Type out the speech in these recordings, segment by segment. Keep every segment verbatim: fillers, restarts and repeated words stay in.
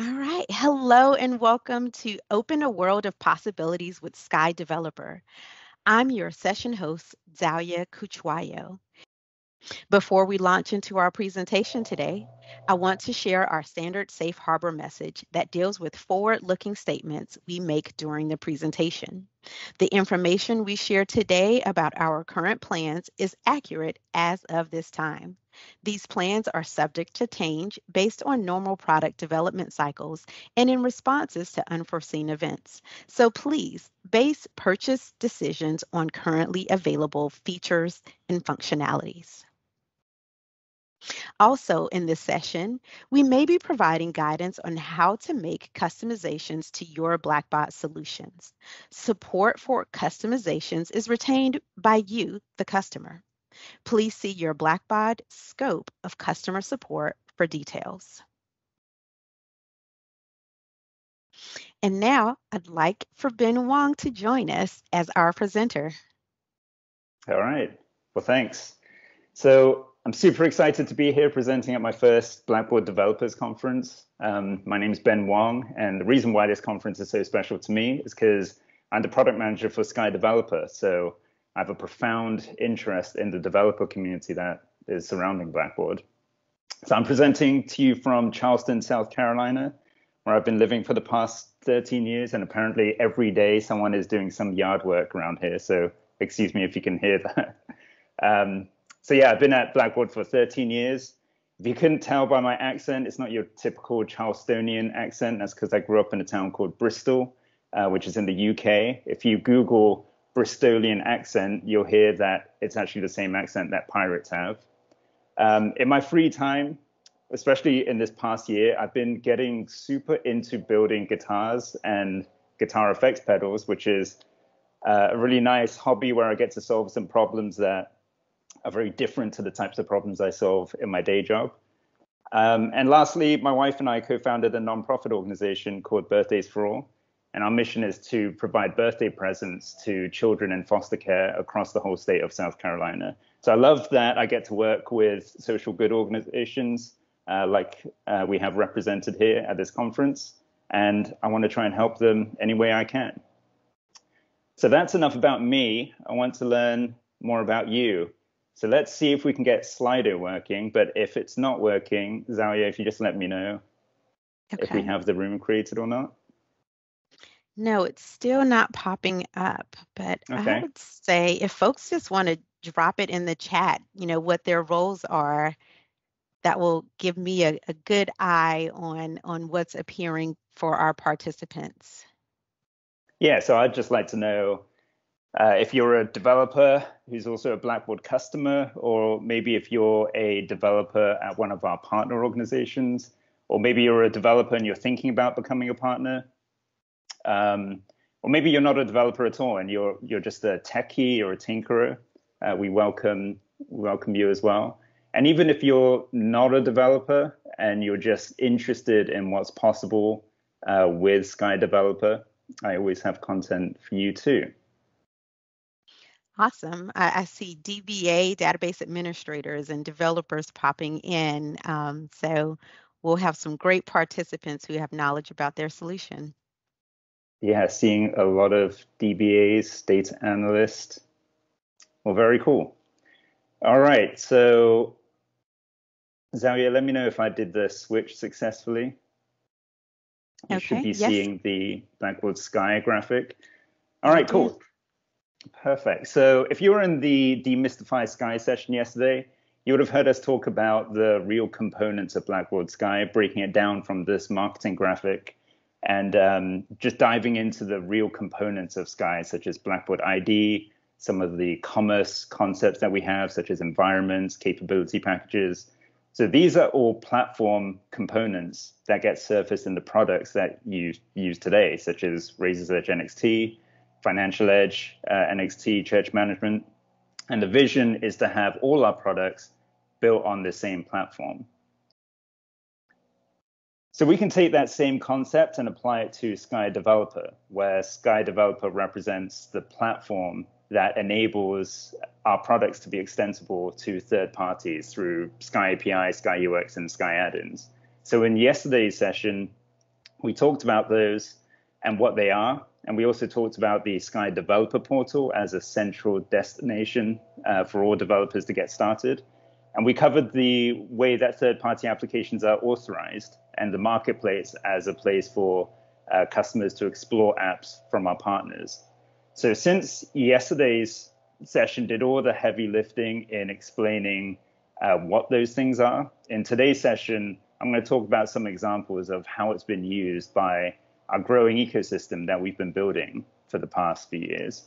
All right, hello and welcome to Open a World of Possibilities with Sky Developer. I'm your session host, Zalia Kuchwayo. Before we launch into our presentation today, I want to share our standard safe harbor message that deals with forward-looking statements we make during the presentation. The information we share today about our current plans is accurate as of this time. These plans are subject to change based on normal product development cycles and in responses to unforeseen events. So please base purchase decisions on currently available features and functionalities. Also, in this session, we may be providing guidance on how to make customizations to your Blackbaud solutions. Support for customizations is retained by you, the customer. Please see your Blackbaud scope of customer support for details. And now, I'd like for Ben Wong to join us as our presenter. All right. Well, thanks. So, I'm super excited to be here presenting at my first Blackboard Developers Conference. Um, my name is Ben Wong, and the reason why this conference is so special to me is because I'm the product manager for Sky Developer, so I have a profound interest in the developer community that is surrounding Blackboard. So I'm presenting to you from Charleston, South Carolina, where I've been living for the past thirteen years, and apparently every day someone is doing some yard work around here, so excuse me if you can hear that. Um, So yeah, I've been at Blackbaud for thirteen years. If you couldn't tell by my accent, it's not your typical Charlestonian accent. That's because I grew up in a town called Bristol, uh, which is in the U K. If you Google Bristolian accent, you'll hear that it's actually the same accent that pirates have. Um, in my free time, especially in this past year, I've been getting super into building guitars and guitar effects pedals, which is uh, a really nice hobby where I get to solve some problems that are very different to the types of problems I solve in my day job. Um, and lastly, my wife and I co-founded a nonprofit organization called Birthdays for All, and our mission is to provide birthday presents to children in foster care across the whole state of South Carolina. So I love that I get to work with social good organizations uh, like uh, we have represented here at this conference, and I want to try and help them any way I can. So that's enough about me. I want to learn more about you. So let's see if we can get Slido working, but if it's not working, Zalia, if you just let me know okay. if we have the room created or not. No, it's still not popping up, but okay. I would say if folks just want to drop it in the chat, you know, what their roles are, that will give me a, a good eye on, on what's appearing for our participants. Yeah, so I'd just like to know Uh, if you're a developer who's also a Blackbaud customer, or maybe if you're a developer at one of our partner organizations, or maybe you're a developer and you're thinking about becoming a partner, um, or maybe you're not a developer at all and you're you're just a techie or a tinkerer, uh, we welcome we welcome you as well. And even if you're not a developer and you're just interested in what's possible uh, with Sky Developer, I always have content for you too. Awesome. I, I see D B A, database administrators, and developers popping in. Um, so we'll have some great participants who have knowledge about their solution. Yeah, seeing a lot of D B As, data analysts. Well, very cool. All right. So, Zalia, let me know if I did the switch successfully. You okay, should be yes. seeing the Blackbaud Sky graphic. All right, cool. Mm-hmm. Perfect. So if you were in the Demystify Sky session yesterday, you would have heard us talk about the real components of Blackbaud Sky, breaking it down from this marketing graphic and um, just diving into the real components of Sky, such as Blackbaud I D, some of the commerce concepts that we have, such as environments, capability packages. So these are all platform components that get surfaced in the products that you use today, such as Raiser's Edge N X T, Financial Edge, uh, N X T, Church Management. And the vision is to have all our products built on the same platform. So we can take that same concept and apply it to Sky Developer, where Sky Developer represents the platform that enables our products to be extensible to third parties through Sky A P I, Sky U X, and Sky add-ins. So in yesterday's session, we talked about those and what they are. And we also talked about the Sky Developer Portal as a central destination uh, for all developers to get started. And we covered the way that third-party applications are authorized and the marketplace as a place for uh, customers to explore apps from our partners. So since yesterday's session did all the heavy lifting in explaining uh, what those things are, in today's session, I'm going to talk about some examples of how it's been used by our growing ecosystem that we've been building for the past few years.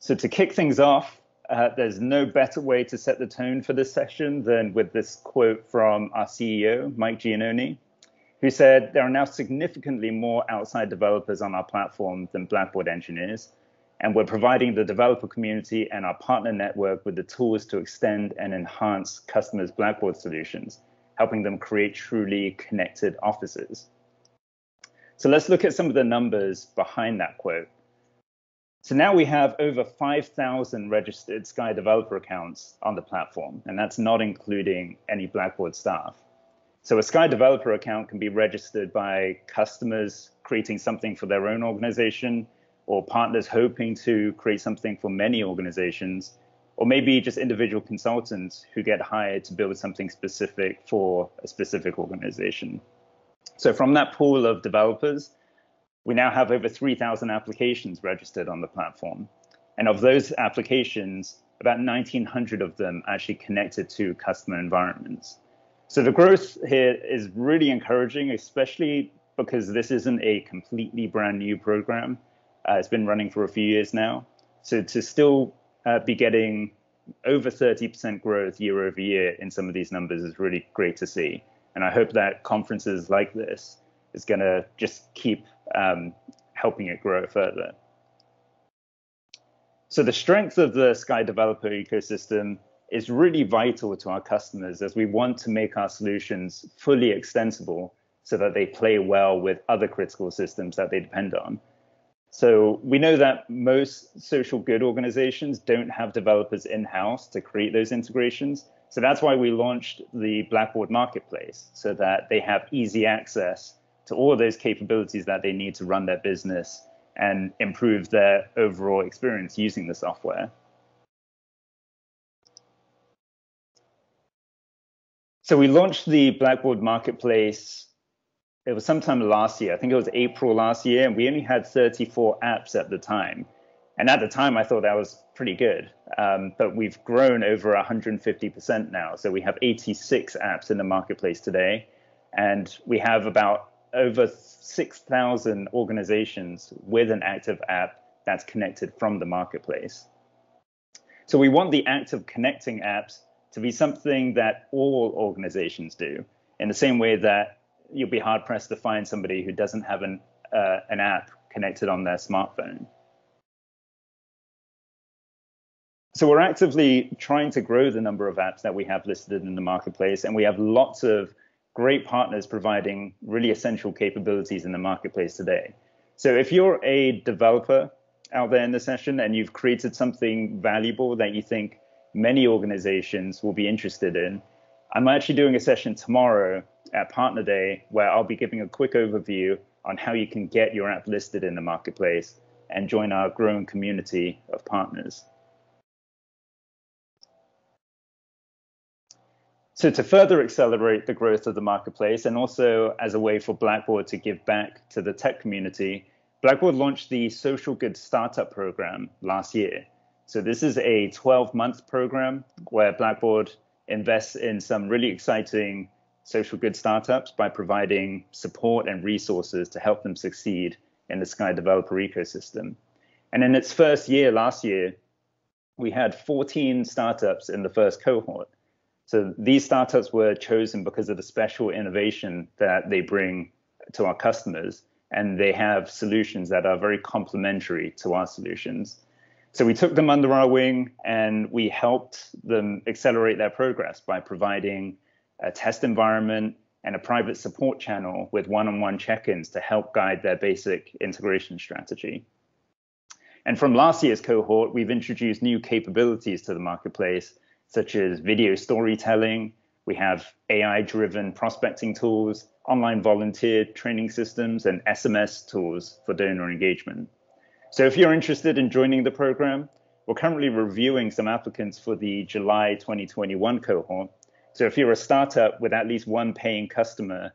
So to kick things off, uh, there's no better way to set the tone for this session than with this quote from our C E O, Mike Giannone, who said, "There are now significantly more outside developers on our platform than Blackboard engineers, and we're providing the developer community and our partner network with the tools to extend and enhance customers' Blackboard solutions, helping them create truly connected offices." So let's look at some of the numbers behind that quote. So now we have over five thousand registered Sky developer accounts on the platform, and that's not including any Blackboard staff. So a Sky developer account can be registered by customers creating something for their own organization, or partners hoping to create something for many organizations, or maybe just individual consultants who get hired to build something specific for a specific organization. So from that pool of developers, we now have over three thousand applications registered on the platform. And of those applications, about nineteen hundred of them actually connected to customer environments. So the growth here is really encouraging, especially because this isn't a completely brand new program. Uh, it's been running for a few years now. So to still uh, be getting over thirty percent growth year over year in some of these numbers is really great to see. And I hope that conferences like this is going to just keep um, helping it grow further. So the strength of the Sky developer ecosystem is really vital to our customers as we want to make our solutions fully extensible so that they play well with other critical systems that they depend on. So we know that most social good organizations don't have developers in-house to create those integrations. So that's why we launched the Blackbaud Marketplace, so that they have easy access to all of those capabilities that they need to run their business and improve their overall experience using the software. So we launched the Blackbaud Marketplace, it was sometime last year, I think it was April last year, and we only had thirty-four apps at the time. And at the time, I thought that was pretty good, um, but we've grown over one hundred fifty percent now. So we have eighty-six apps in the marketplace today, and we have about over six thousand organizations with an active app that's connected from the marketplace. So we want the act of connecting apps to be something that all organizations do, in the same way that you'll be hard-pressed to find somebody who doesn't have an, uh, an app connected on their smartphone. So we're actively trying to grow the number of apps that we have listed in the marketplace, and we have lots of great partners providing really essential capabilities in the marketplace today. So if you're a developer out there in the session and you've created something valuable that you think many organizations will be interested in, I'm actually doing a session tomorrow at Partner Day where I'll be giving a quick overview on how you can get your app listed in the marketplace and join our growing community of partners. So to further accelerate the growth of the marketplace, and also as a way for Blackbaud to give back to the tech community, Blackbaud launched the Social Good Startup Program last year. So this is a twelve-month program where Blackbaud invests in some really exciting social good startups by providing support and resources to help them succeed in the Sky developer ecosystem. And in its first year last year, we had fourteen startups in the first cohort. So these startups were chosen because of the special innovation that they bring to our customers, and they have solutions that are very complementary to our solutions. So we took them under our wing and we helped them accelerate their progress by providing a test environment and a private support channel with one-on-one check-ins to help guide their basic integration strategy. And from last year's cohort, we've introduced new capabilities to the marketplace, such as video storytelling. We have A I-driven prospecting tools online volunteer training systems, and S M S tools for donor engagement. So if you're interested in joining the program, we're currently reviewing some applicants for the July twenty twenty-one cohort. So if you're a startup with at least one paying customer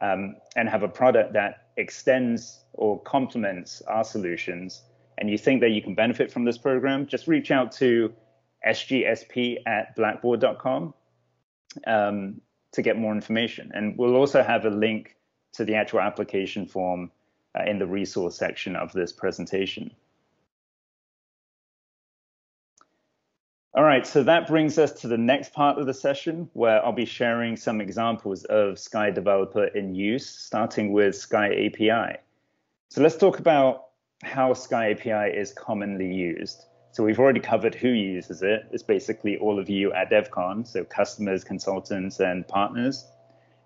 um, and have a product that extends or complements our solutions, and you think that you can benefit from this program, just reach out to S G S P at blackbaud dot com um, to get more information. And we'll also have a link to the actual application form Uh, in the resource section of this presentation. All right, so that brings us to the next part of the session, where I'll be sharing some examples of Sky Developer in use, starting with Sky A P I. So let's talk about how Sky A P I is commonly used. So we've already covered who uses it. It's basically all of you at DevCon, so customers, consultants, and partners.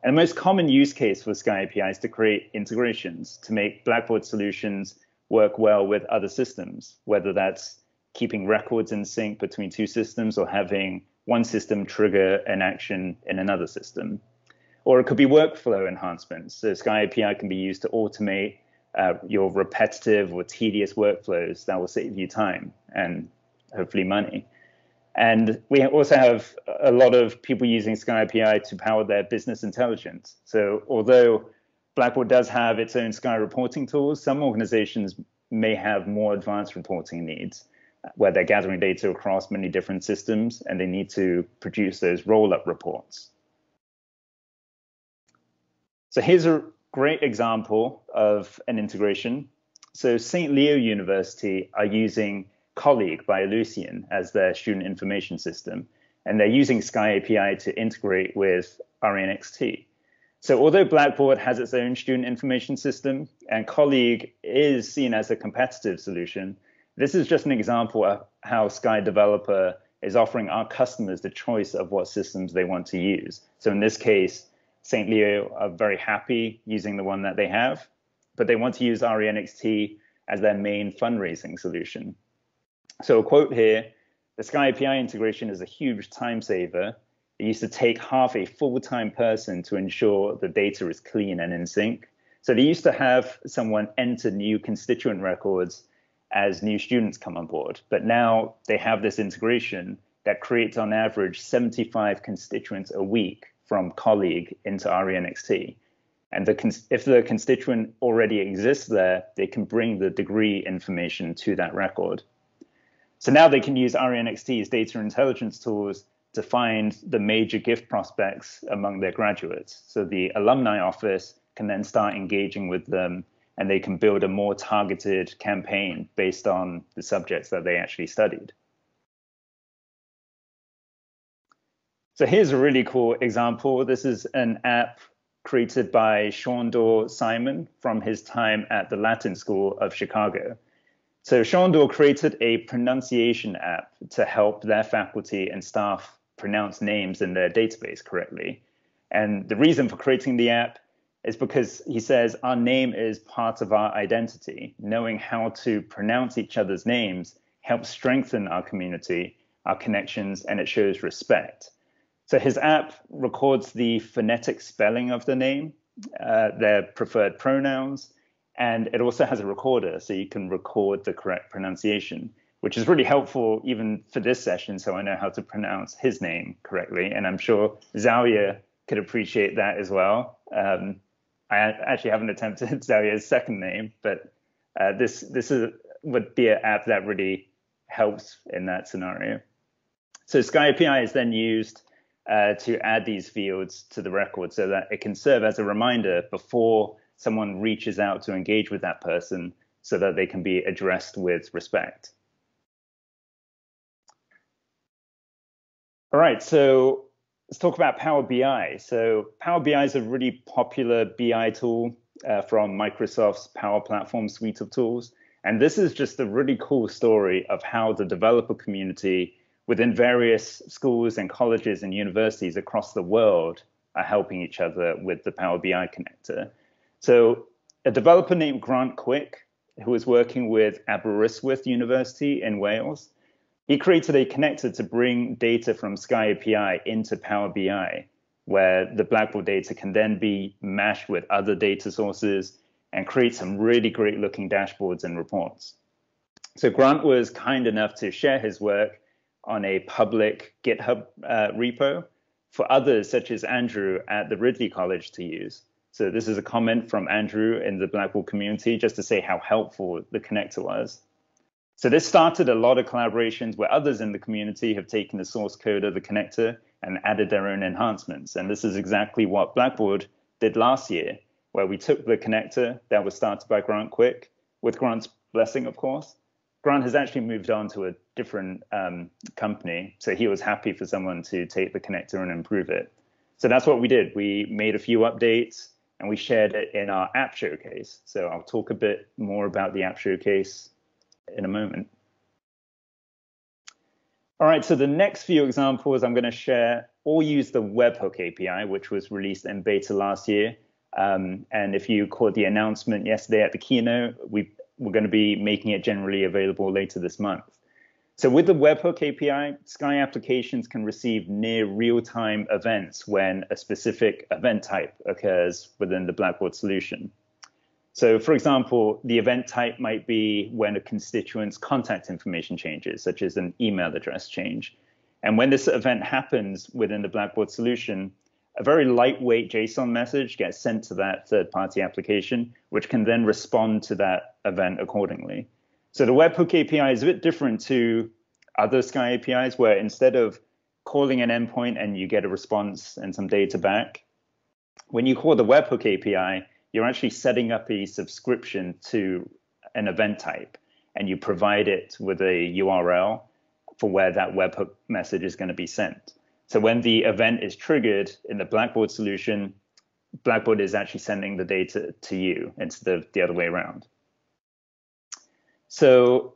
And the most common use case for Sky A P I is to create integrations to make Blackbaud solutions work well with other systems, whether that's keeping records in sync between two systems or having one system trigger an action in another system. Or it could be workflow enhancements. So Sky A P I can be used to automate uh, your repetitive or tedious workflows that will save you time and hopefully money. And we also have a lot of people using Sky A P I to power their business intelligence. So although Blackbaud does have its own Sky reporting tools, some organizations may have more advanced reporting needs, where they're gathering data across many different systems and they need to produce those roll-up reports. So here's a great example of an integration. So Saint Leo University are using Colleague by Ellucian as their student information system, and they're using Sky A P I to integrate with R E N X T. So although Blackbaud has its own student information system and Colleague is seen as a competitive solution, this is just an example of how Sky Developer is offering our customers the choice of what systems they want to use. So in this case, Saint Leo are very happy using the one that they have, but they want to use R E N X T as their main fundraising solution. So a quote here: the Sky A P I integration is a huge time saver. It used to take half a full-time person to ensure the data is clean and in sync. So they used to have someone enter new constituent records as new students come on board. But now they have this integration that creates on average seventy-five constituents a week from Colleague into R E N X T. And the, if the constituent already exists there, they can bring the degree information to that record. So now they can use R E N X T's data intelligence tools to find the major gift prospects among their graduates. So the alumni office can then start engaging with them, and they can build a more targeted campaign based on the subjects that they actually studied. So here's a really cool example. This is an app created by Shondor Simon from his time at the Latin School of Chicago. So Shondor created a pronunciation app to help their faculty and staff pronounce names in their database correctly. And the reason for creating the app is because he says our name is part of our identity. Knowing how to pronounce each other's names helps strengthen our community, our connections, and it shows respect. So his app records the phonetic spelling of the name, uh, their preferred pronouns, and it also has a recorder, so you can record the correct pronunciation, which is really helpful even for this session, so I know how to pronounce his name correctly. And I'm sure Zalia could appreciate that as well. Um, I actually haven't attempted Zalia's second name, but uh, this, this is, would be an app that really helps in that scenario. So Sky A P I is then used uh, to add these fields to the record so that it can serve as a reminder before someone reaches out to engage with that person so that they can be addressed with respect. All right, so let's talk about Power B I. So Power B I is a really popular B I tool uh, from Microsoft's Power Platform suite of tools. And this is just a really cool story of how the developer community within various schools and colleges and universities across the world are helping each other with the Power B I connector. So a developer named Grant Quick, who was working with Aberystwyth University in Wales, he created a connector to bring data from Sky A P I into Power B I. where the Blackbaud data can then be mashed with other data sources and create some really great looking dashboards and reports. So Grant was kind enough to share his work on a public GitHub uh, repo for others, such as Andrew at the Ridley College, to use. So this is a comment from Andrew in the Blackbaud community, just to say how helpful the connector was. So this started a lot of collaborations where others in the community have taken the source code of the connector and added their own enhancements. And this is exactly what Blackbaud did last year, where we took the connector that was started by Grant Quick, with Grant's blessing, of course. Grant has actually moved on to a different um, company, so he was happy for someone to take the connector and improve it. So that's what we did. We made a few updates and we shared it in our app showcase. So I'll talk a bit more about the app showcase in a moment. All right, so the next few examples I'm going to share all use the Webhook A P I, which was released in beta last year. Um, and if you caught the announcement yesterday at the keynote, we, we're going to be making it generally available later this month. So with the Webhook A P I, Sky applications can receive near real-time events when a specific event type occurs within the Blackbaud solution. So for example, the event type might be when a constituent's contact information changes, such as an email address change. And when this event happens within the Blackbaud solution, a very lightweight JSON message gets sent to that third-party application, which can then respond to that event accordingly. So the Webhook A P I is a bit different to other Sky A P Is, where instead of calling an endpoint and you get a response and some data back, when you call the Webhook A P I, you're actually setting up a subscription to an event type, and you provide it with a U R L for where that webhook message is going to be sent. So when the event is triggered in the Blackbaud solution, Blackbaud is actually sending the data to you instead of the other way around. So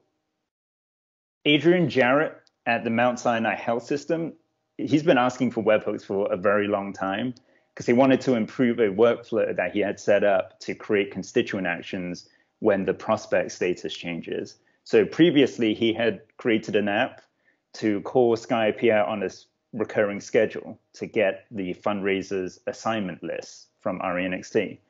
Adrian Jarrett at the Mount Sinai Health System, he's been asking for webhooks for a very long time, because he wanted to improve a workflow that he had set up to create constituent actions when the prospect status changes. So previously he had created an app to call Sky A P I on a recurring schedule to get the fundraiser's assignment list from R E N X T.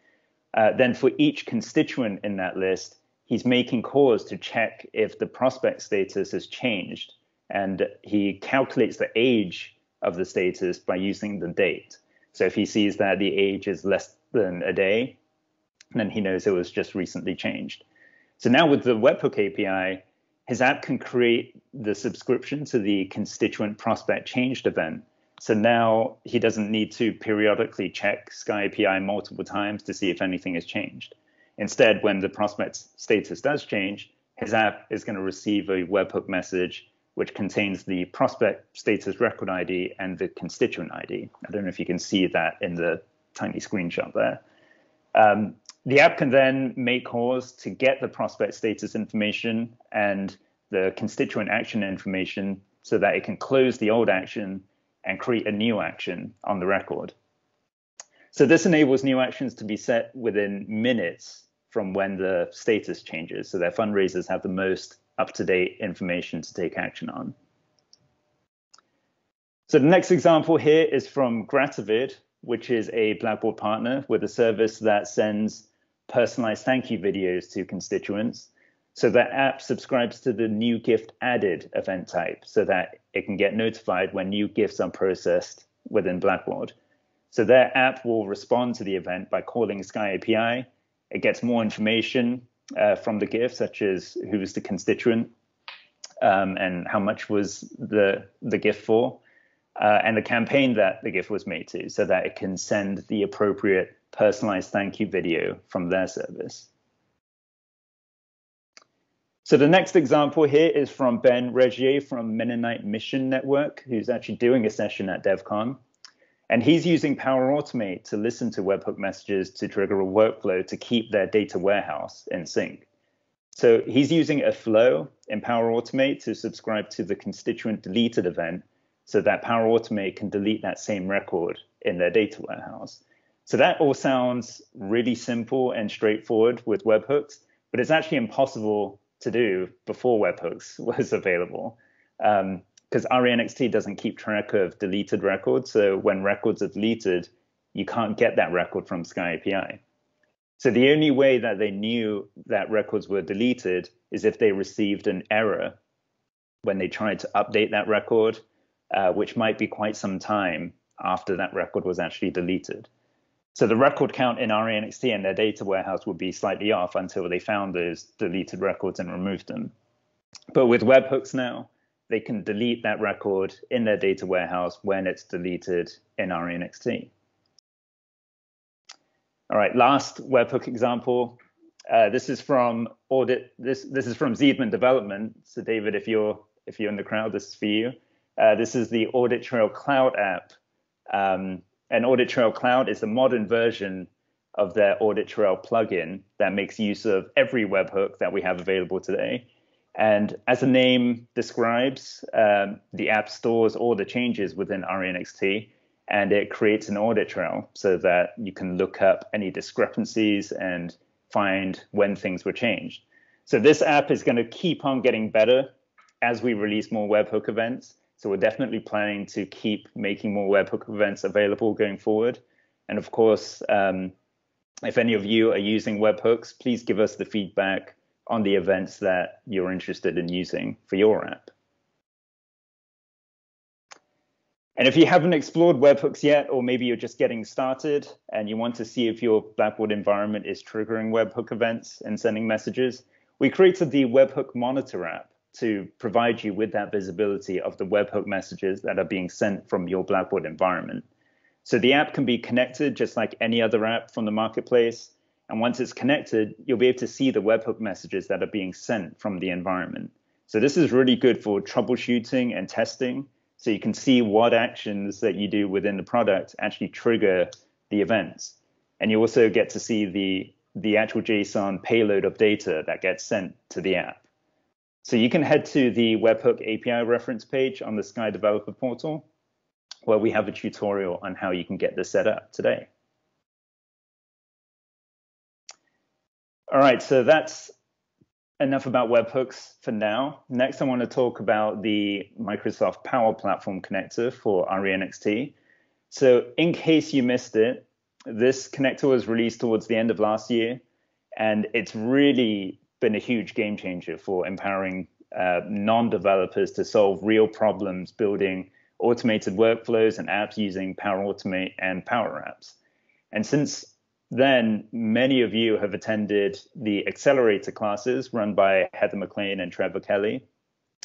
Uh, then for each constituent in that list, he's making calls to check if the prospect status has changed, and he calculates the age of the status by using the date. So if he sees that the age is less than a day, then he knows it was just recently changed. So now with the Webhook A P I, his app can create the subscription to the constituent prospect changed event. So now he doesn't need to periodically check Sky A P I multiple times to see if anything has changed. Instead, when the prospect's status does change, his app is going to receive a webhook message which contains the prospect status record I D and the constituent I D. I don't know if you can see that in the tiny screenshot there. Um, the app can then make calls to get the prospect status information and the constituent action information so that it can close the old action and create a new action on the record. So this enables new actions to be set within minutes from when the status changes, so their fundraisers have the most up-to-date information to take action on. So the next example here is from Grativid, which is a Blackbaud partner with a service that sends personalized thank you videos to constituents. So that app subscribes to the new gift added event type so that it can get notified when new gifts are processed within Blackbaud. So their app will respond to the event by calling Sky A P I. It gets more information Uh, from the gift, such as who was the constituent um, and how much was the the gift for, uh, and the campaign that the gift was made to, so that it can send the appropriate personalized thank you video from their service. So the next example here is from Ben Regier from Mennonite Mission Network, who's actually doing a session at DEF CON. And he's using Power Automate to listen to webhook messages to trigger a workflow to keep their data warehouse in sync. So he's using a flow in Power Automate to subscribe to the constituent deleted event so that Power Automate can delete that same record in their data warehouse. So that all sounds really simple and straightforward with webhooks, but it's actually impossible to do before webhooks was available. Um, because R E N X T doesn't keep track of deleted records. So when records are deleted, you can't get that record from Sky A P I. So the only way that they knew that records were deleted is if they received an error when they tried to update that record, uh, which might be quite some time after that record was actually deleted. So the record count in R E N X T and their data warehouse would be slightly off until they found those deleted records and removed them. But with webhooks now, they can delete that record in their data warehouse when it's deleted in R E N X T. All right, last webhook example. Uh, this is from Audit. This this is from Zeedman Development. So David, if you're if you're in the crowd, this is for you. Uh, this is the Audit Trail Cloud app. Um, and Audit Trail Cloud is the modern version of their Audit Trail plugin that makes use of every webhook that we have available today. And as the name describes, um, the app stores all the changes within R E N X T, and it creates an audit trail so that you can look up any discrepancies and find when things were changed. So this app is going to keep on getting better as we release more webhook events. So we're definitely planning to keep making more webhook events available going forward. And of course, um, if any of you are using webhooks, please give us the feedback on the events that you're interested in using for your app. And if you haven't explored webhooks yet, or maybe you're just getting started and you want to see if your Blackbaud environment is triggering webhook events and sending messages, we created the Webhook Monitor app to provide you with that visibility of the webhook messages that are being sent from your Blackbaud environment. So the app can be connected just like any other app from the marketplace. And once it's connected, you'll be able to see the webhook messages that are being sent from the environment. So this is really good for troubleshooting and testing. So you can see what actions that you do within the product actually trigger the events. And you also get to see the, the actual JSON payload of data that gets sent to the app. So you can head to the Webhook A P I reference page on the Sky Developer Portal, where we have a tutorial on how you can get this set up today. All right, so that's enough about webhooks for now. Next, I want to talk about the Microsoft Power Platform connector for R E N X T. So in case you missed it, this connector was released towards the end of last year, and it's really been a huge game changer for empowering uh, non-developers to solve real problems, building automated workflows and apps using Power Automate and Power Apps. And since then, many of you have attended the accelerator classes run by Heather McLean and Trevor Kelly.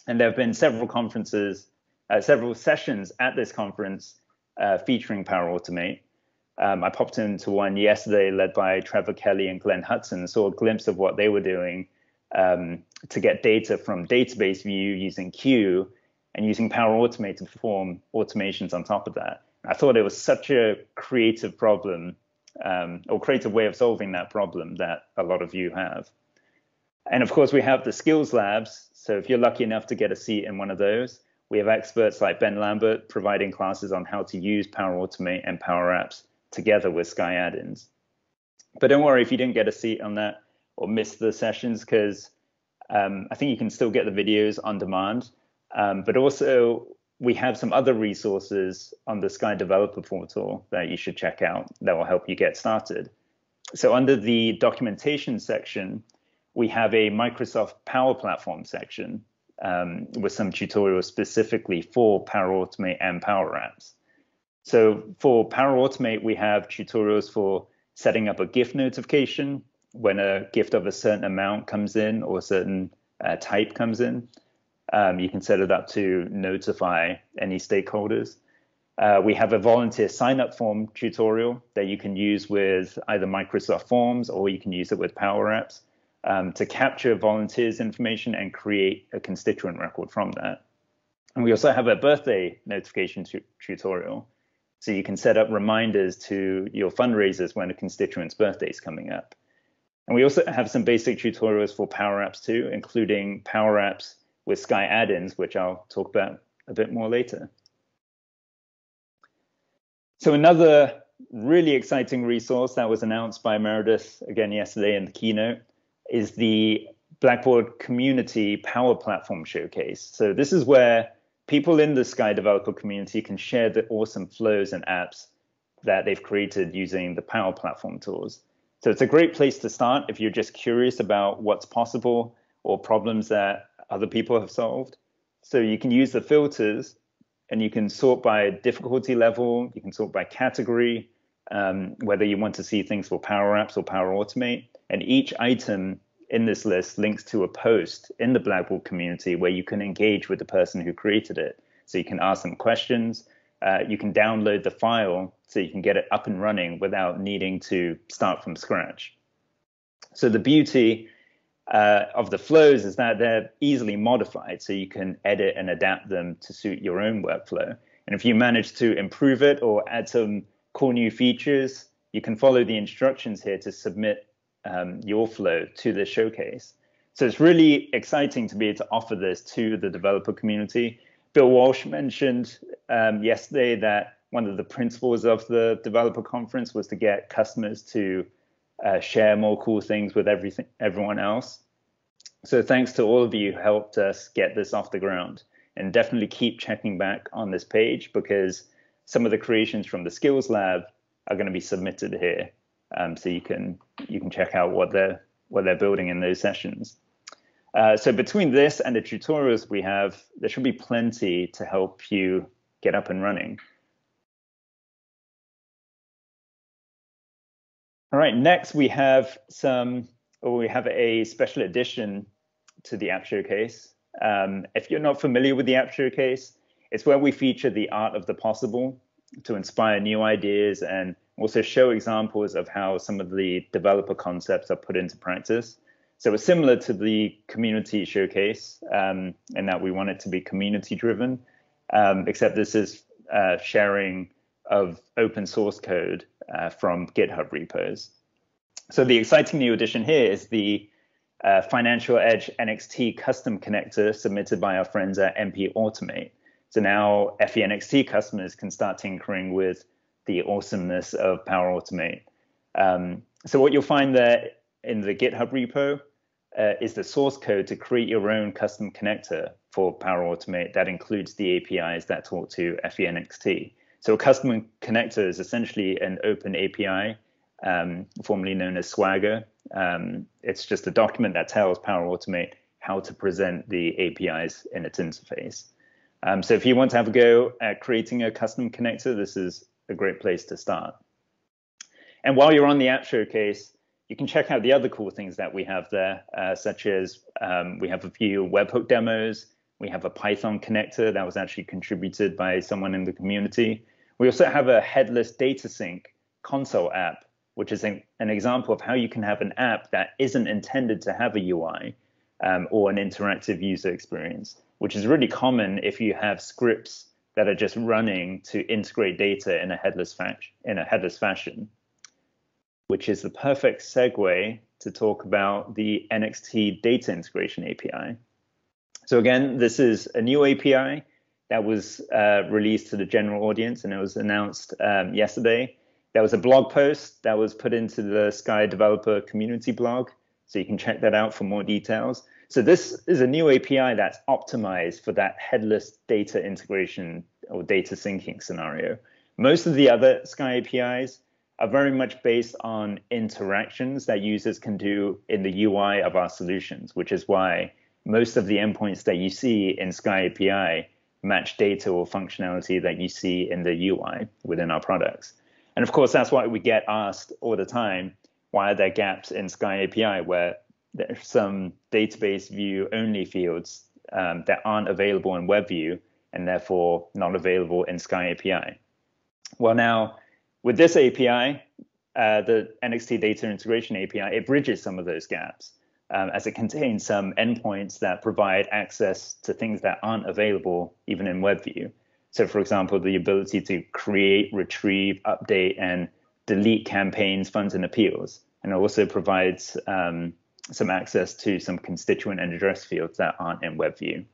And there have been several conferences, uh, several sessions at this conference uh, featuring Power Automate. Um, I popped into one yesterday led by Trevor Kelly and Glenn Hudson and saw a glimpse of what they were doing um, to get data from database view using Q and using Power Automate to perform automations on top of that. I thought it was such a creative problem. Um, or create a way of solving that problem that a lot of you have. And of course, we have the skills labs. So if you're lucky enough to get a seat in one of those, we have experts like Ben Lambert providing classes on how to use Power Automate and Power Apps together with Sky add-ins. But don't worry if you didn't get a seat on that or missed the sessions, because um, I think you can still get the videos on demand. Um, but also, we have some other resources on the Sky Developer Portal that you should check out that will help you get started. So under the documentation section, we have a Microsoft Power Platform section um, with some tutorials specifically for Power Automate and Power Apps. So for Power Automate, we have tutorials for setting up a gift notification when a gift of a certain amount comes in or a certain uh, type comes in. Um, you can set it up to notify any stakeholders. Uh, we have a volunteer sign-up form tutorial that you can use with either Microsoft Forms or you can use it with Power Apps um, to capture volunteers' information and create a constituent record from that. And we also have a birthday notification tu tutorial. So you can set up reminders to your fundraisers when a constituent's birthday is coming up. And we also have some basic tutorials for Power Apps too, including Power Apps with Sky add-ins, which I'll talk about a bit more later. So another really exciting resource that was announced by Meredith again yesterday in the keynote is the Blackbaud Community Power Platform Showcase. So this is where people in the Sky developer community can share the awesome flows and apps that they've created using the Power Platform tools. So it's a great place to start if you're just curious about what's possible or problems that other people have solved. So you can use the filters and you can sort by difficulty level, you can sort by category, um, whether you want to see things for Power Apps or Power Automate. And each item in this list links to a post in the Blackbaud community where you can engage with the person who created it. So you can ask them questions, uh, you can download the file so you can get it up and running without needing to start from scratch. So the beauty Uh, of the flows is that they're easily modified, so you can edit and adapt them to suit your own workflow. And if you manage to improve it or add some cool new features, you can follow the instructions here to submit um, your flow to the showcase. So it's really exciting to be able to offer this to the developer community. Bill Walsh mentioned um, yesterday that one of the principles of the developer conference was to get customers to Uh, share more cool things with everything, everyone else. So thanks to all of you who helped us get this off the ground, and definitely keep checking back on this page because some of the creations from the Skills Lab are going to be submitted here. Um, so you can you can check out what they're what they're building in those sessions. Uh, so between this and the tutorials we have, there should be plenty to help you get up and running. All right, next we have some, or we have a special edition to the App Showcase. Um, if you're not familiar with the App Showcase, it's where we feature the art of the possible to inspire new ideas and also show examples of how some of the developer concepts are put into practice. So it's similar to the community showcase um, in that we want it to be community driven, um, except this is uh, sharing of open source code uh, from GitHub repos. So the exciting new addition here is the uh, Financial Edge N X T custom connector submitted by our friends at M P Automate. So now F E N X T customers can start tinkering with the awesomeness of Power Automate. Um, so what you'll find there in the GitHub repo uh, is the source code to create your own custom connector for Power Automate that includes the A P Is that talk to F E N X T. So a custom connector is essentially an open A P I, um, formerly known as Swagger. Um, it's just a document that tells Power Automate how to present the A P Is in its interface. Um, so if you want to have a go at creating a custom connector, this is a great place to start. And while you're on the App Showcase, you can check out the other cool things that we have there, uh, such as um, we have a few webhook demos. We have a Python connector that was actually contributed by someone in the community. We also have a headless data sync console app, which is an, an example of how you can have an app that isn't intended to have a U I um, or an interactive user experience, which is really common if you have scripts that are just running to integrate data in a headless, in a headless fashion, which is the perfect segue to talk about the N X T Data Integration A P I. So again, this is a new A P I that was uh, released to the general audience, and it was announced um, yesterday. There was a blog post that was put into the Sky Developer Community blog, so you can check that out for more details. So this is a new A P I that's optimized for that headless data integration or data syncing scenario. Most of the other Sky A P Is are very much based on interactions that users can do in the U I of our solutions, which is why most of the endpoints that you see in Sky A P I match data or functionality that you see in the U I within our products. And of course, that's why we get asked all the time, why are there gaps in Sky A P I where there's some database view only fields um, that aren't available in WebView and therefore not available in Sky A P I? Well, now with this A P I, uh, the N X T Data Integration A P I, it bridges some of those gaps. Um, as it contains some endpoints that provide access to things that aren't available even in WebView. So for example, the ability to create, retrieve, update, and delete campaigns, funds, and appeals. And it also provides um, some access to some constituent and address fields that aren't in WebView.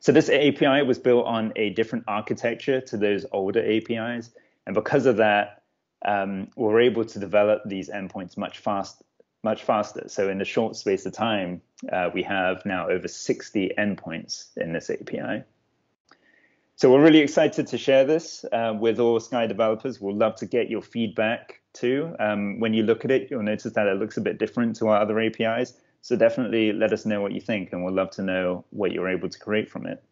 So this A P I was built on a different architecture to those older A P Is. And because of that, um, we were able to develop these endpoints much faster. much faster. So in a short space of time, uh, we have now over sixty endpoints in this A P I. So we're really excited to share this uh, with all Sky developers. We'll love to get your feedback too. Um, when you look at it, you'll notice that it looks a bit different to our other A P Is. So definitely let us know what you think, and we'll love to know what you're able to create from it.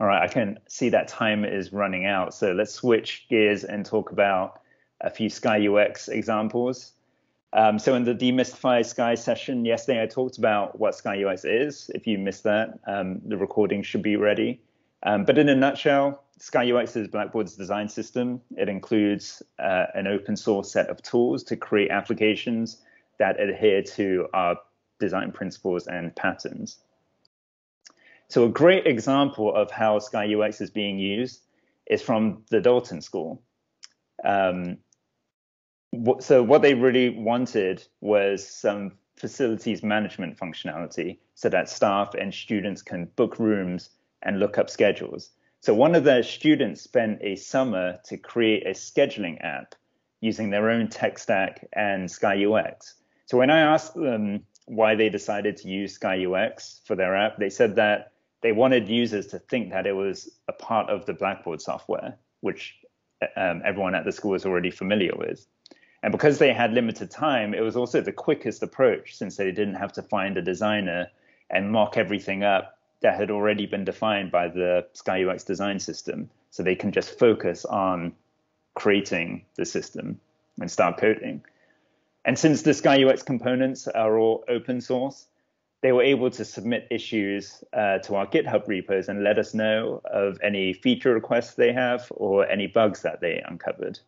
All right, I can see that time is running out. So let's switch gears and talk about a few Sky U X examples. Um, so in the Demystify Sky session yesterday, I talked about what Sky U X is. If you missed that, um, the recording should be ready. Um, but in a nutshell, Sky U X is Blackbaud's design system. It includes uh, an open source set of tools to create applications that adhere to our design principles and patterns. So a great example of how Sky U X is being used is from the Dalton School. Um, so what they really wanted was some facilities management functionality so that staff and students can book rooms and look up schedules. So one of their students spent a summer to create a scheduling app using their own tech stack and Sky U X. So when I asked them why they decided to use Sky U X for their app, they said that they wanted users to think that it was a part of the Blackbaud software, which um, everyone at the school is already familiar with. And because they had limited time, it was also the quickest approach, since they didn't have to find a designer and mock everything up that had already been defined by the Sky U X design system. So they can just focus on creating the system and start coding. And since the Sky U X components are all open source, they were able to submit issues uh, to our GitHub repos and let us know of any feature requests they have or any bugs that they uncovered.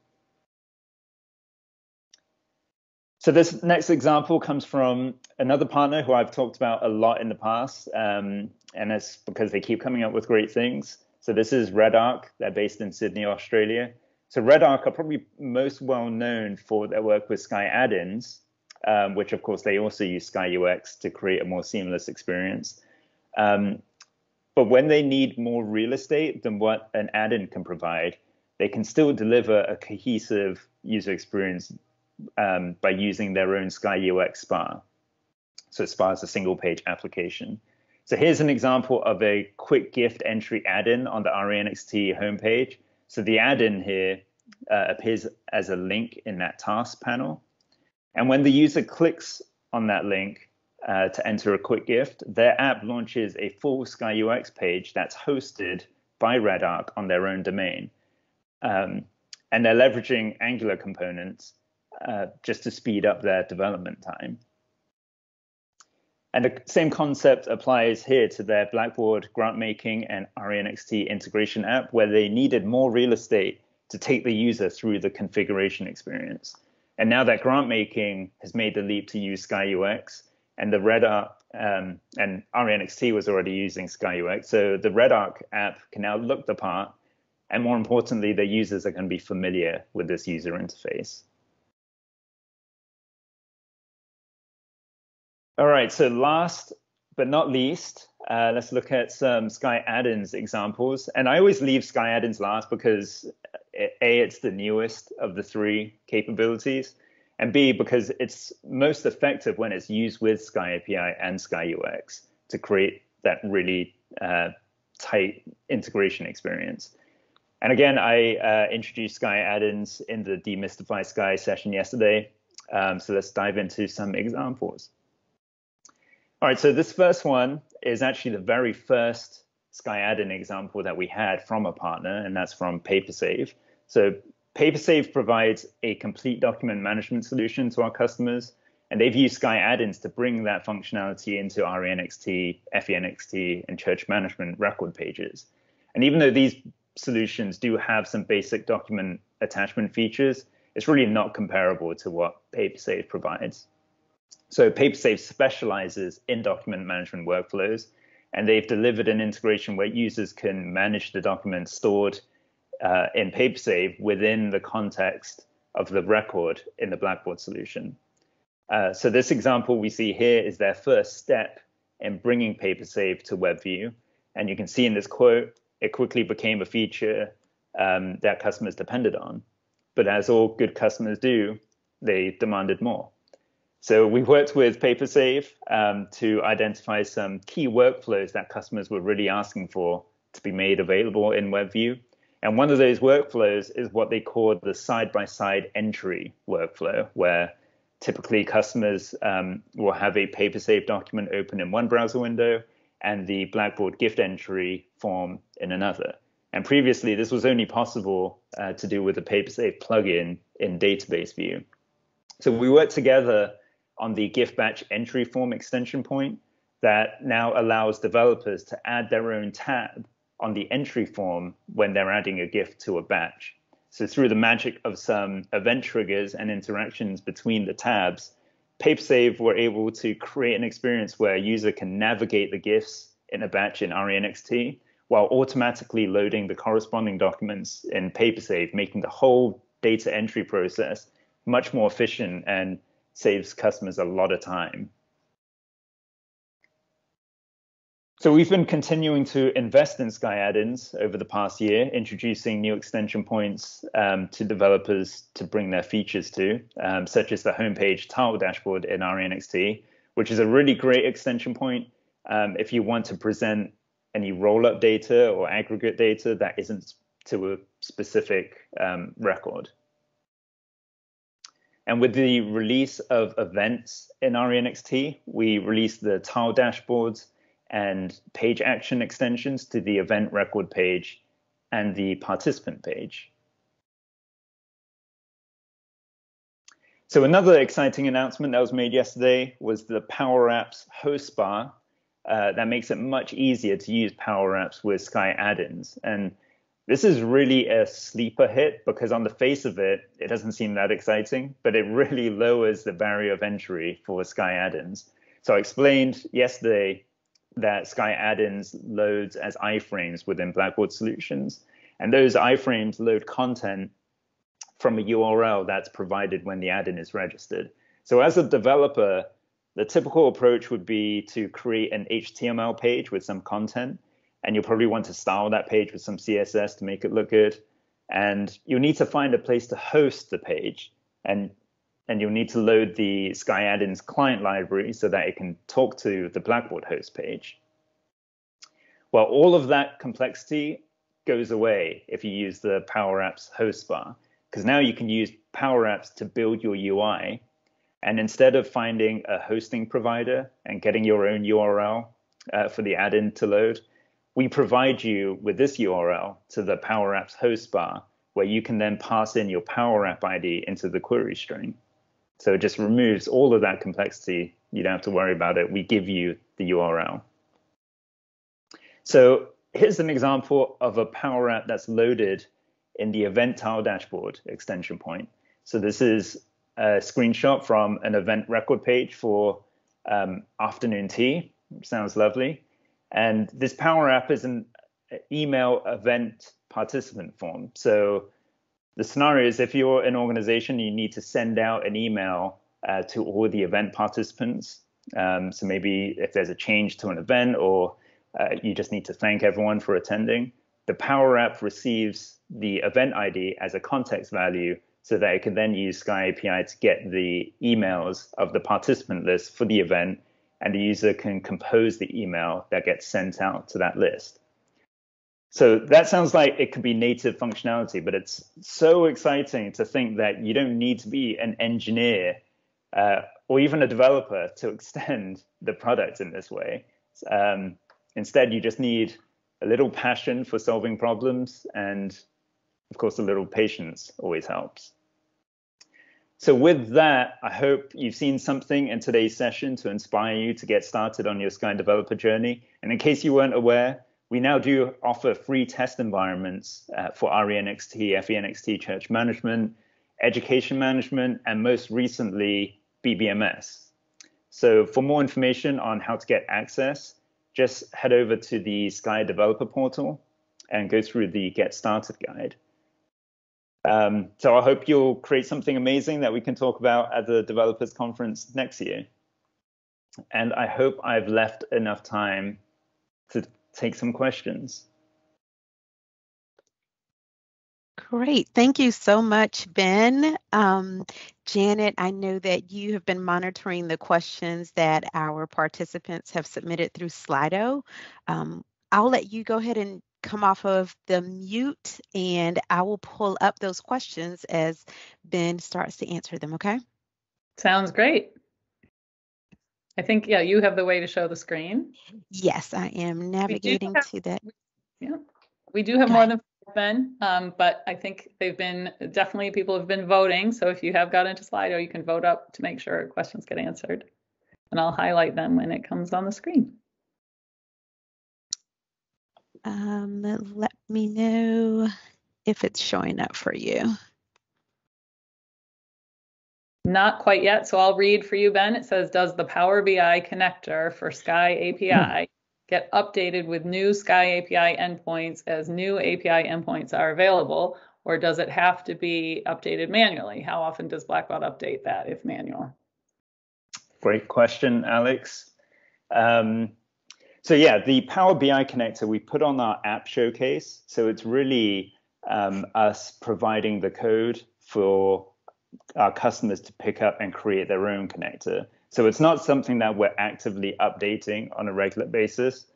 So this next example comes from another partner who I've talked about a lot in the past, um, and it's because they keep coming up with great things. So this is Redarc. They're based in Sydney, Australia. So Redarc are probably most well known for their work with Sky add-ins, um, which of course they also use Sky U X to create a more seamless experience. Um, but when they need more real estate than what an add-in can provide, they can still deliver a cohesive user experience um, by using their own Sky U X Spa. So Spa is a single page application. So here's an example of a quick gift entry add-in on the R E N X T homepage. So the add-in here uh, appears as a link in that task panel. And when the user clicks on that link uh, to enter a quick gift, their app launches a full Sky U X page that's hosted by Redarc on their own domain. Um, and they're leveraging Angular components uh, just to speed up their development time. And the same concept applies here to their Blackbaud grant-making and R E N X T integration app, where they needed more real estate to take the user through the configuration experience. And now that grant-making has made the leap to use Sky U X, and the Redarc um, and R E N X T was already using Sky U X, so the Redarc app can now look the part, and more importantly, their users are going to be familiar with this user interface. All right, so last but not least, uh, let's look at some Sky add-ins examples. And I always leave Sky add-ins last because A, it's the newest of the three capabilities, and B, because it's most effective when it's used with Sky A P I and Sky U X to create that really uh, tight integration experience. And again, I uh, introduced Sky add-ins in the Demystify Sky session yesterday. Um, so let's dive into some examples. All right, so this first one is actually the very first Sky add-in example that we had from a partner, and that's from PaperSave. So PaperSave provides a complete document management solution to our customers, and they've used Sky add-ins to bring that functionality into R E N X T, F E N X T, and Church Management record pages. And even though these solutions do have some basic document attachment features, it's really not comparable to what PaperSave provides. So PaperSave specializes in document management workflows, and they've delivered an integration where users can manage the documents stored uh, in PaperSave within the context of the record in the Blackbaud solution. Uh, so this example we see here is their first step in bringing PaperSave to WebView. And you can see in this quote, it quickly became a feature um, that customers depended on. But as all good customers do, they demanded more. So we worked with PaperSave um, to identify some key workflows that customers were really asking for to be made available in WebView. And one of those workflows is what they call the side-by-side entry workflow, where typically customers um, will have a PaperSave document open in one browser window and the Blackbaud gift entry form in another. And previously, this was only possible uh, to do with the PaperSave plugin in database view. So we worked together on the gift batch entry form extension point that now allows developers to add their own tab on the entry form when they're adding a gift to a batch. So through the magic of some event triggers and interactions between the tabs, PaperSave were able to create an experience where a user can navigate the gifts in a batch in R E N X T while automatically loading the corresponding documents in PaperSave, making the whole data entry process much more efficient and saves customers a lot of time. So we've been continuing to invest in Sky add-ins over the past year, introducing new extension points um, to developers to bring their features to, um, such as the homepage tile dashboard in R E N X T, which is a really great extension point um, if you want to present any roll-up data or aggregate data that isn't to a specific um, record. And with the release of events in R E N X T, we released the tile dashboards and page action extensions to the event record page and the participant page. So another exciting announcement that was made yesterday was the Power Apps host bar uh, that makes it much easier to use Power Apps with Sky add-ins. And this is really a sleeper hit because on the face of it, it doesn't seem that exciting, but it really lowers the barrier of entry for Sky add-ins. So I explained yesterday that Sky add-ins loads as iframes within Blackbaud solutions. And those iframes load content from a U R L that's provided when the add-in is registered. So as a developer, the typical approach would be to create an H T M L page with some content. And you'll probably want to style that page with some C S S to make it look good. And you'll need to find a place to host the page. And And you'll need to load the Sky add-ins client library so that it can talk to the Blackbaud host page. Well, all of that complexity goes away if you use the Power Apps host bar, because now you can use Power Apps to build your U I. And instead of finding a hosting provider and getting your own U R L uh, for the add-in to load, we provide you with this U R L to the Power Apps host bar, where you can then pass in your Power App I D into the query string. So it just removes all of that complexity. You don't have to worry about it. We give you the U R L. So here's an example of a Power App that's loaded in the event tile dashboard extension point. So this is a screenshot from an event record page for um, afternoon tea. Sounds lovely. And this Power App is an email event participant form. So the scenario is if you're an organization, you need to send out an email uh, to all the event participants. Um, so maybe if there's a change to an event or uh, you just need to thank everyone for attending, the Power App receives the event I D as a context value so that it can then use Sky A P I to get the emails of the participant list for the event, and the user can compose the email that gets sent out to that list. So that sounds like it could be native functionality, but it's so exciting to think that you don't need to be an engineer uh, or even a developer to extend the product in this way. Um, instead, you just need a little passion for solving problems, and of course, a little patience always helps. So with that, I hope you've seen something in today's session to inspire you to get started on your Sky developer journey. And in case you weren't aware, we now do offer free test environments uh, for R E N X T, F E N X T, Church Management, Education Management, and most recently, B B M S. So for more information on how to get access, just head over to the Sky Developer Portal and go through the Get Started Guide. Um, so I hope you'll create something amazing that we can talk about at the Developers Conference next year. And I hope I've left enough time to take some questions. Great. Thank you so much, Ben. Um, Janet, I know that you have been monitoring the questions that our participants have submitted through Slido. Um, I'll let you go ahead and come off of the mute, and I will pull up those questions as Ben starts to answer them, okay? Sounds great. I think, yeah, you have the way to show the screen. Yes, I am navigating have, to that. Yeah, we do have more than four men, um, but I think they've been, definitely people have been voting. So if you have got into Slido, you can vote up to make sure questions get answered. And I'll highlight them when it comes on the screen. Um, let me know if it's showing up for you. Not quite yet, so I'll read for you, Ben. It says, does the Power B I connector for Sky A P I get updated with new Sky A P I endpoints as new A P I endpoints are available, or does it have to be updated manually? How often does Blackbaud update that if manual? Great question, Alex. Um, so yeah, the Power B I connector we put on our app showcase. So it's really um, us providing the code for our customers to pick up and create their own connector. So it's not something that we're actively updating on a regular basis,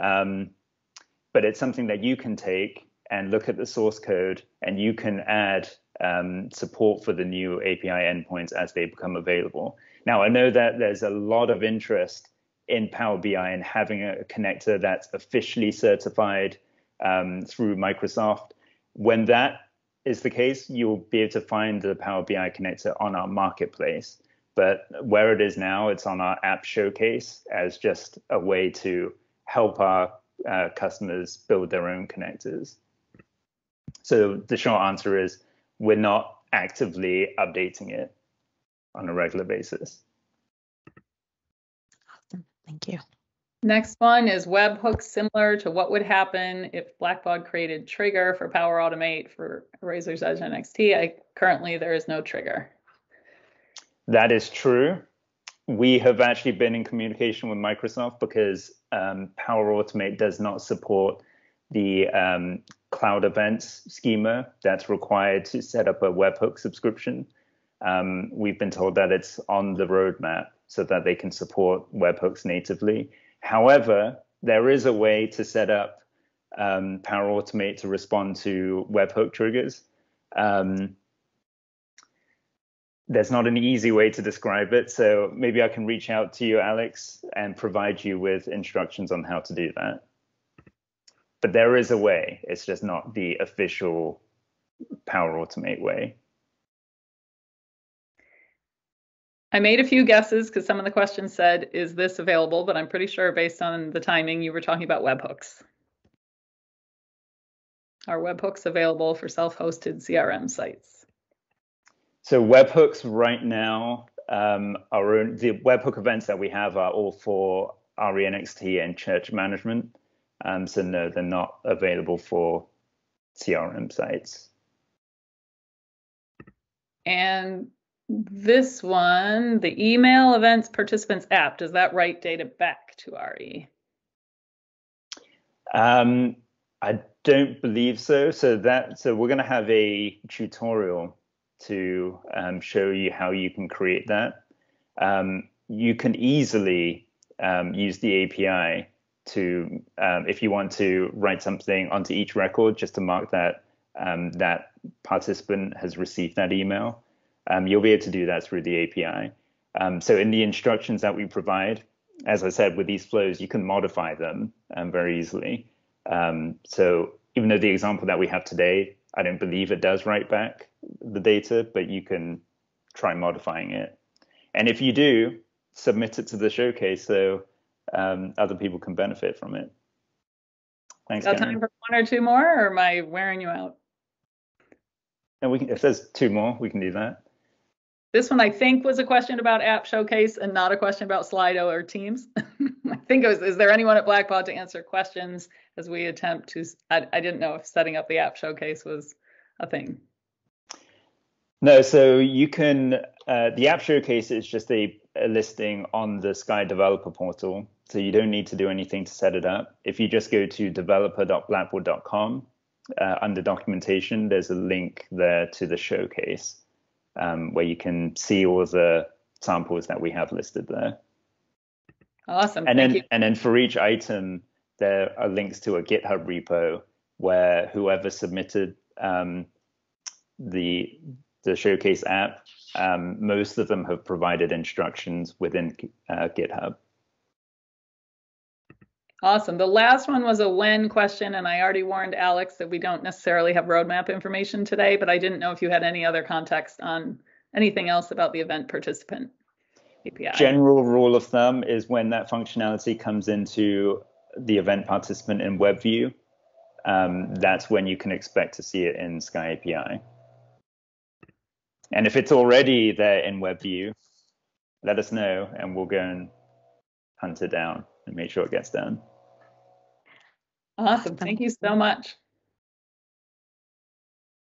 um, but it's something that you can take and look at the source code, and you can add um, support for the new A P I endpoints as they become available. Now, I know that there's a lot of interest in Power B I and having a connector that's officially certified um, through Microsoft. When that is the case, you'll be able to find the Power B I connector on our marketplace, but where it is now, it's on our app showcase as just a way to help our uh, customers build their own connectors. So the short answer is we're not actively updating it on a regular basis. Awesome, thank you. Next one is webhooks similar to what would happen if Blackbaud created trigger for Power Automate for Raiser's Edge N X T. I, currently, there is no trigger. That is true. We have actually been in communication with Microsoft because um, Power Automate does not support the um, cloud events schema that's required to set up a webhook subscription. Um, we've been told that it's on the roadmap so that they can support webhooks natively. However, there is a way to set up um, Power Automate to respond to webhook triggers. Um, there's not an easy way to describe it, so maybe I can reach out to you, Alex, and provide you with instructions on how to do that. But there is a way, it's just not the official Power Automate way. I made a few guesses because some of the questions said, is this available? But I'm pretty sure based on the timing, you were talking about webhooks. Are webhooks available for self-hosted C R M sites? So webhooks right now, um, are, the webhook events that we have are all for R E N X T and Church Management. Um, so no, they're not available for C R M sites. And this one, the email events participants app, does that write data back to R E? Um, I don't believe so. So that so we're going to have a tutorial to um, show you how you can create that. Um, you can easily um, use the A P I to um, if you want to write something onto each record just to mark that um, that participant has received that email. Um, you'll be able to do that through the A P I. Um, so in the instructions that we provide, as I said, with these flows, you can modify them um, very easily. Um, so even though the example that we have today, I don't believe it does write back the data, but you can try modifying it. And if you do, submit it to the showcase so um, other people can benefit from it. Thanks, Karen. Is that time for one or two more, or am I wearing you out? And we can, if there's two more, we can do that. This one, I think, was a question about App Showcase and not a question about Slido or Teams. I think it was, is there anyone at Blackbaud to answer questions as we attempt to, I, I didn't know if setting up the App Showcase was a thing. No, so you can, uh, the App Showcase is just a, a listing on the Sky Developer Portal. So you don't need to do anything to set it up. If you just go to developer dot blackbaud dot com, uh, under documentation, there's a link there to the showcase. Um, where you can see all the samples that we have listed there. Awesome. And then, and then for each item, there are links to a GitHub repo where whoever submitted um, the the showcase app, um, most of them have provided instructions within uh, GitHub. Awesome. The last one was a when question, and I already warned Alex that we don't necessarily have roadmap information today, but I didn't know if you had any other context on anything else about the event participant A P I. General rule of thumb is when that functionality comes into the event participant in WebView, um, that's when you can expect to see it in Sky A P I. And if it's already there in WebView, let us know and we'll go and hunt it down and make sure it gets done. Awesome. Thank you so much.